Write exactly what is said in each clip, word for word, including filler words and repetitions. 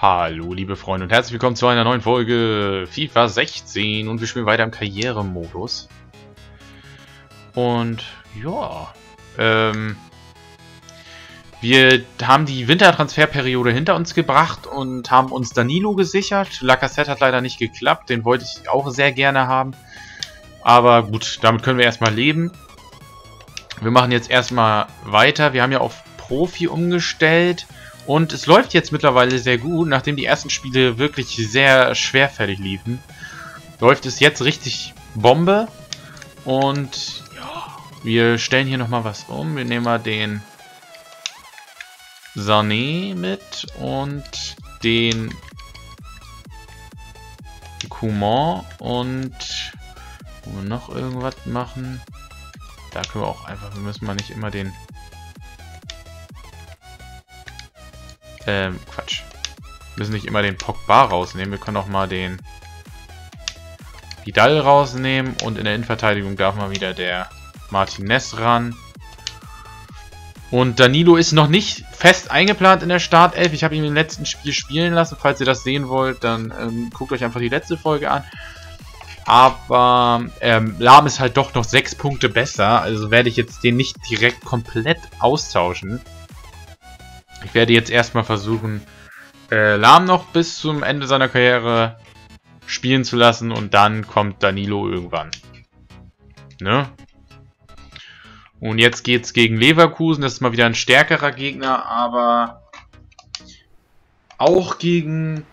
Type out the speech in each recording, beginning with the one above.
Hallo liebe Freunde und herzlich willkommen zu einer neuen Folge FIFA sechzehn und wir spielen weiter im Karrieremodus. Und ja, ähm, wir haben die Wintertransferperiode hinter uns gebracht und haben uns Danilo gesichert. La Cassette hat leider nicht geklappt, den wollte ich auch sehr gerne haben. Aber gut, damit können wir erstmal leben. Wir machen jetzt erstmal weiter, wir haben ja auf Profi umgestellt. Und es läuft jetzt mittlerweile sehr gut, nachdem die ersten Spiele wirklich sehr schwerfällig liefen. Läuft es jetzt richtig Bombe. Und ja, wir stellen hier nochmal was um. Wir nehmen mal den Sané mit und den Kumon. Und wollen wir noch irgendwas machen? Da können wir auch einfach, wir müssen mal nicht immer den... Ähm, Quatsch. Wir müssen nicht immer den Pogba rausnehmen. Wir können auch mal den Vidal rausnehmen. Und in der Innenverteidigung darf mal wieder der Martinez ran. Und Danilo ist noch nicht fest eingeplant in der Startelf. Ich habe ihn im letzten Spiel spielen lassen. Falls ihr das sehen wollt, dann ähm, guckt euch einfach die letzte Folge an. Aber ähm, Lahm ist halt doch noch sechs Punkte besser. Also werde ich jetzt den nicht direkt komplett austauschen. Ich werde jetzt erstmal versuchen, äh, Lahm noch bis zum Ende seiner Karriere spielen zu lassen und dann kommt Danilo irgendwann. Ne? Und jetzt geht's gegen Leverkusen, das ist mal wieder ein stärkerer Gegner, aber auch gegen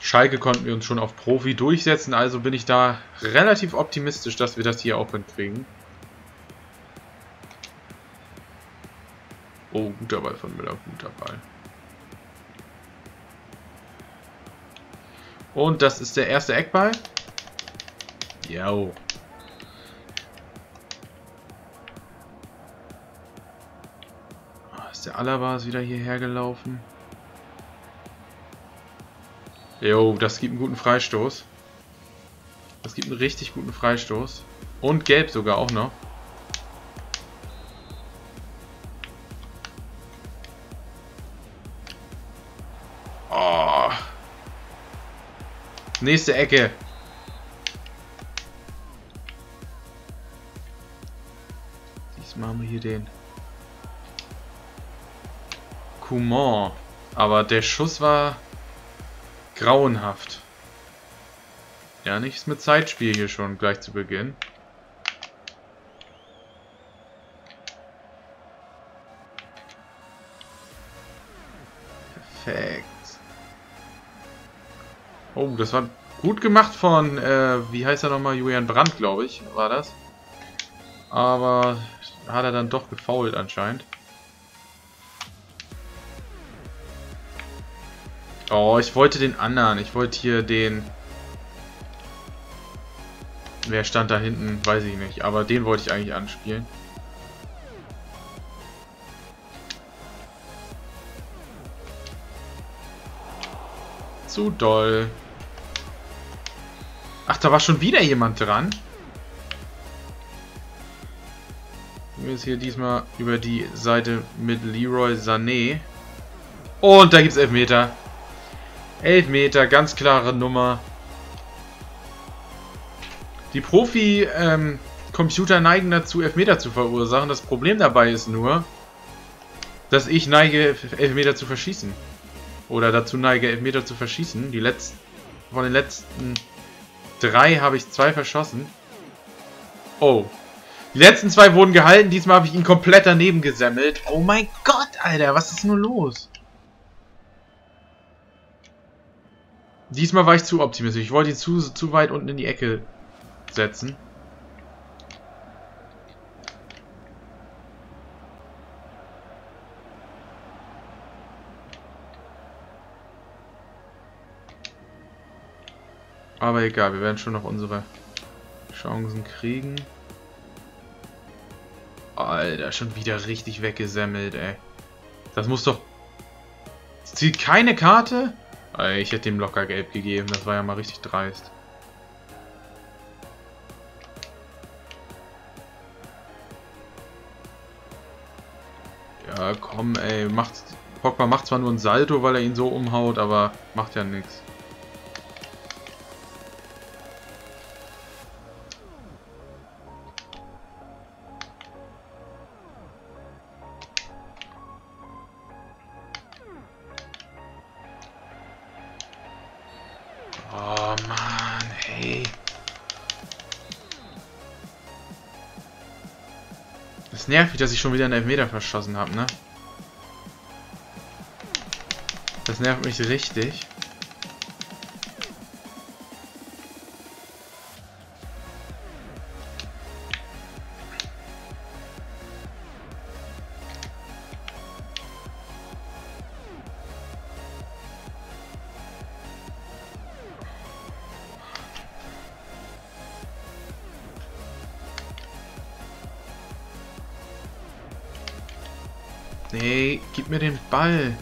Schalke konnten wir uns schon auf Profi durchsetzen, also bin ich da relativ optimistisch, dass wir das hier auch hinkriegen. Oh, guter Ball von Müller, guter Ball. Und das ist der erste Eckball. Ja. Ist der Alaba wieder hierher gelaufen? Jo, das gibt einen guten Freistoß. Das gibt einen richtig guten Freistoß. Und gelb sogar auch noch. Nächste Ecke. Diesmal haben wir hier den Coumans. Aber der Schuss war grauenhaft. Ja, nichts mit Zeitspiel hier schon gleich zu Beginn. Perfekt. Oh, das war gut gemacht von, äh, wie heißt er nochmal, Julian Brandt, glaube ich, war das. Aber hat er dann doch gefoult anscheinend. Oh, ich wollte den anderen, ich wollte hier den... Wer stand da hinten, weiß ich nicht, aber den wollte ich eigentlich anspielen. Zu doll. Ach, da war schon wieder jemand dran. Wir sind hier diesmal über die Seite mit Leroy Sané. Und da gibt es Elfmeter. Elfmeter, ganz klare Nummer. Die Profi-Computer ähm, neigen dazu, Elfmeter zu verursachen. Das Problem dabei ist nur, dass ich neige, Elfmeter zu verschießen. Oder dazu neige, Elfmeter zu verschießen. Die letzten, von den letzten... Drei habe ich zwei verschossen. Oh. Die letzten zwei wurden gehalten. Diesmal habe ich ihn komplett daneben gesemmelt. Oh mein Gott, Alter. Was ist nur los? Diesmal war ich zu optimistisch. Ich wollte ihn zu, zu weit unten in die Ecke setzen. Aber egal, wir werden schon noch unsere Chancen kriegen. Alter, schon wieder richtig weggesemmelt, ey. Das muss doch... Es zieht keine Karte? Ich hätte dem locker gelb gegeben, das war ja mal richtig dreist. Ja, komm, ey, macht... Pogba macht zwar nur ein Salto, weil er ihn so umhaut, aber macht ja nichts. Oh Mann, hey. Das nervt mich, dass ich schon wieder einen Elfmeter verschossen habe, ne? Das nervt mich richtig. Nee, gib mir den Ball.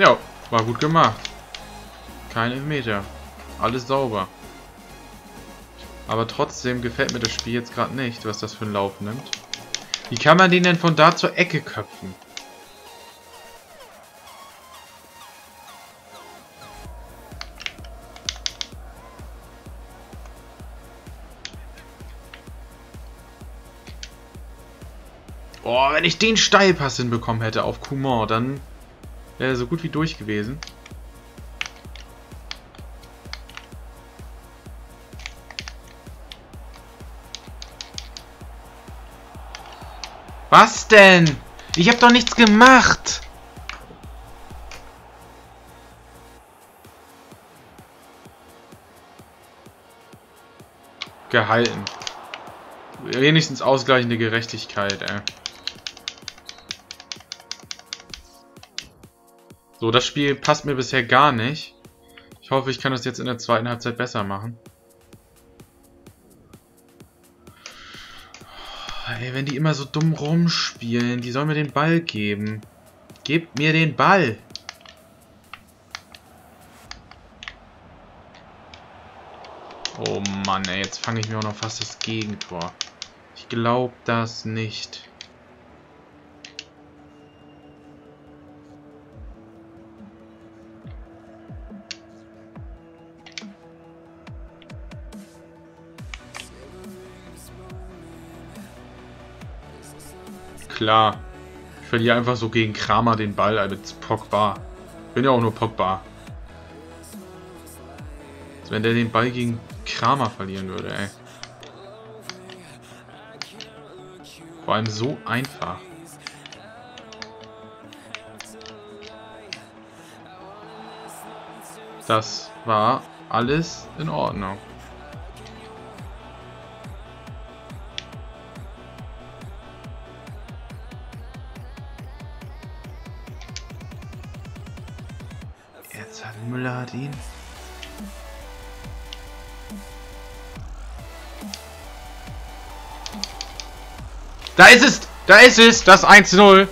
Ja, war gut gemacht. Kein Elfmeter. Alles sauber. Aber trotzdem gefällt mir das Spiel jetzt gerade nicht, was das für einen Lauf nimmt. Wie kann man den denn von da zur Ecke köpfen? Oh, wenn ich den Steilpass hinbekommen hätte auf Coumans, dann... wäre so gut wie durch gewesen. Was denn? Ich habe doch nichts gemacht. Gehalten. Wenigstens ausgleichende Gerechtigkeit, ey. So, das Spiel passt mir bisher gar nicht. Ich hoffe, ich kann das jetzt in der zweiten Halbzeit besser machen. Ey, wenn die immer so dumm rumspielen, die sollen mir den Ball geben. Gebt mir den Ball! Oh Mann, ey, jetzt fange ich mir auch noch fast das Gegentor. Ich glaube das nicht. Klar, ich verliere einfach so gegen Kramer den Ball, also Pogba. Ich bin ja auch nur Pogba. Also wenn der den Ball gegen Kramer verlieren würde, ey. Vor allem so einfach. Das war alles in Ordnung. Müller hat ihn. Da ist es! Da ist es! Das eins zu null!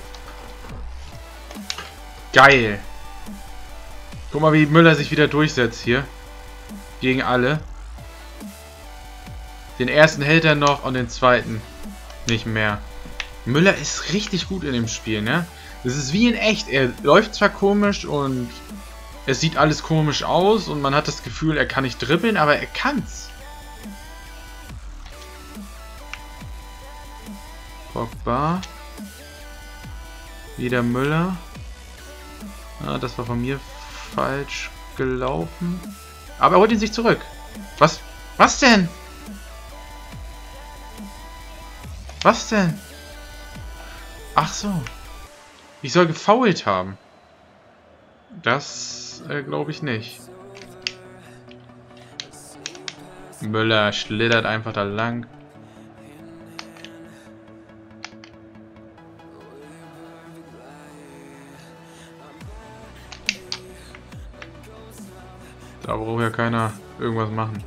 Geil! Guck mal, wie Müller sich wieder durchsetzt hier. Gegen alle. Den ersten hält er noch und den zweiten nicht mehr. Müller ist richtig gut in dem Spiel, ne? Das ist wie in echt. Er läuft zwar komisch und... es sieht alles komisch aus und man hat das Gefühl, er kann nicht dribbeln, aber er kann's. Pogba. Wieder Müller. Ah, das war von mir falsch gelaufen. Aber er holt ihn sich zurück. Was? Was denn? Was denn? Ach so. Ich soll gefoult haben. Das... Äh, glaube ich nicht. Müller schlittert einfach da lang. Da braucht ja keiner irgendwas machen.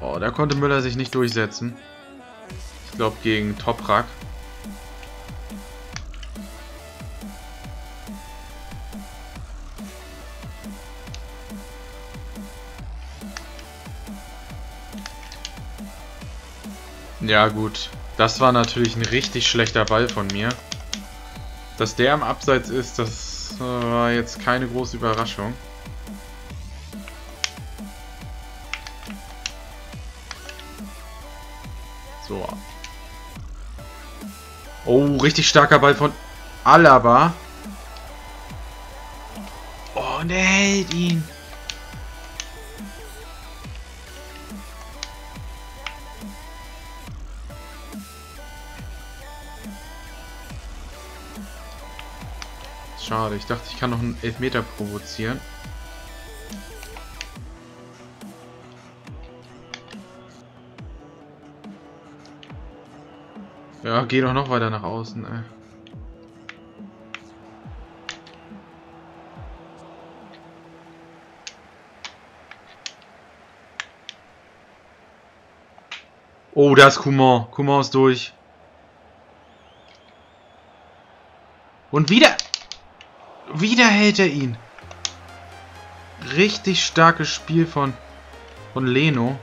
Oh, da konnte Müller sich nicht durchsetzen. Ich glaube gegen Toprak. Ja gut, das war natürlich ein richtig schlechter Ball von mir. Dass der im Abseits ist, das war jetzt keine große Überraschung. So. Oh, richtig starker Ball von Alaba. Oh, und er hält ihn. Schade, ich dachte, ich kann noch einen Elfmeter provozieren. Ja, geh doch noch weiter nach außen, ey. Oh, da ist Kumon. Kumon ist durch. Und wieder... Wieder hält er ihn. Richtig starkes Spiel von, von Leno.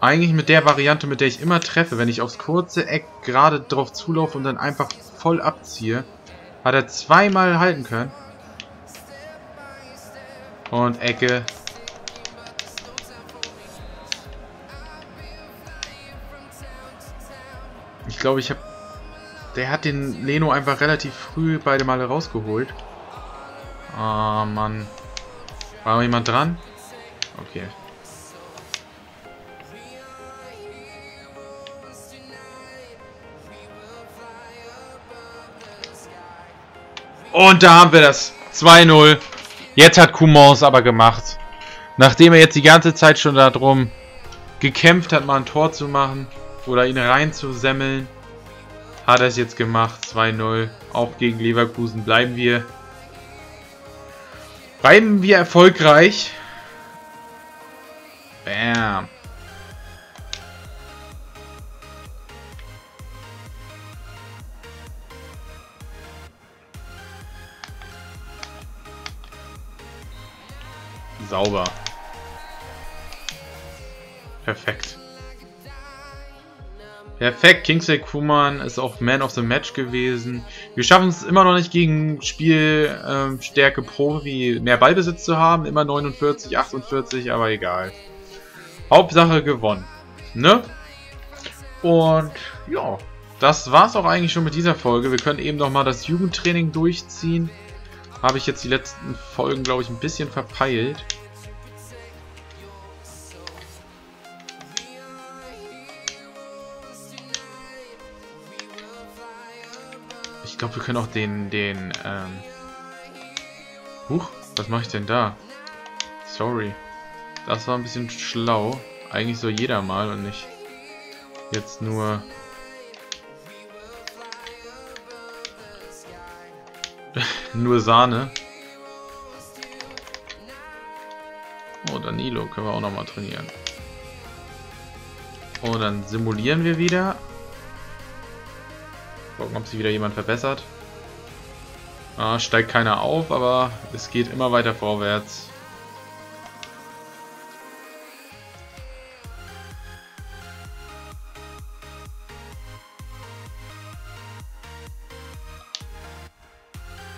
Eigentlich mit der Variante, mit der ich immer treffe. Wenn ich aufs kurze Eck gerade drauf zulaufe und dann einfach voll abziehe. Hat er zweimal halten können. Und Ecke. Ich glaube, ich habe... Der hat den Leno einfach relativ früh beide Male rausgeholt. Ah, Mann. War noch jemand dran? Okay. Und da haben wir das. zwei null. Jetzt hat Coumans aber gemacht. Nachdem er jetzt die ganze Zeit schon darum gekämpft hat, mal ein Tor zu machen oder ihn reinzusemmeln. Hat er es jetzt gemacht, zwei null. Auch gegen Leverkusen bleiben wir. Bleiben wir erfolgreich. Bam. Sauber. Perfekt. Perfekt, Kingsley Coman ist auch Man of the Match gewesen. Wir schaffen es immer noch nicht gegen Spielstärke ähm, Pro wie mehr Ballbesitz zu haben. Immer neunundvierzig, achtundvierzig, aber egal. Hauptsache gewonnen. Ne? Und ja, das war's auch eigentlich schon mit dieser Folge. Wir können eben nochmal das Jugendtraining durchziehen. Habe ich jetzt die letzten Folgen, glaube ich, ein bisschen verpeilt. Ich glaube, wir können auch den, den, ähm... Huch, was mache ich denn da? Sorry. Das war ein bisschen schlau. Eigentlich soll jeder mal und nicht jetzt nur... nur Sahne. Oh, Danilo können wir auch nochmal trainieren. Oh, dann simulieren wir wieder. Gucken, ob sich wieder jemand verbessert. Ah, steigt keiner auf, aber es geht immer weiter vorwärts.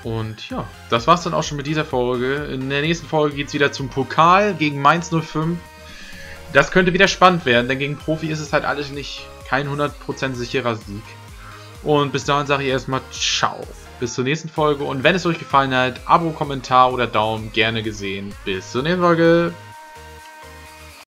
Und ja, das war's dann auch schon mit dieser Folge. In der nächsten Folge geht's wieder zum Pokal gegen Mainz null fünf. Das könnte wieder spannend werden, denn gegen Profi ist es halt alles nicht kein hundert Prozent sicherer Sieg. Und bis dahin sage ich erstmal ciao. Bis zur nächsten Folge. Und wenn es euch gefallen hat, Abo, Kommentar oder Daumen gerne gesehen. Bis zur nächsten Folge.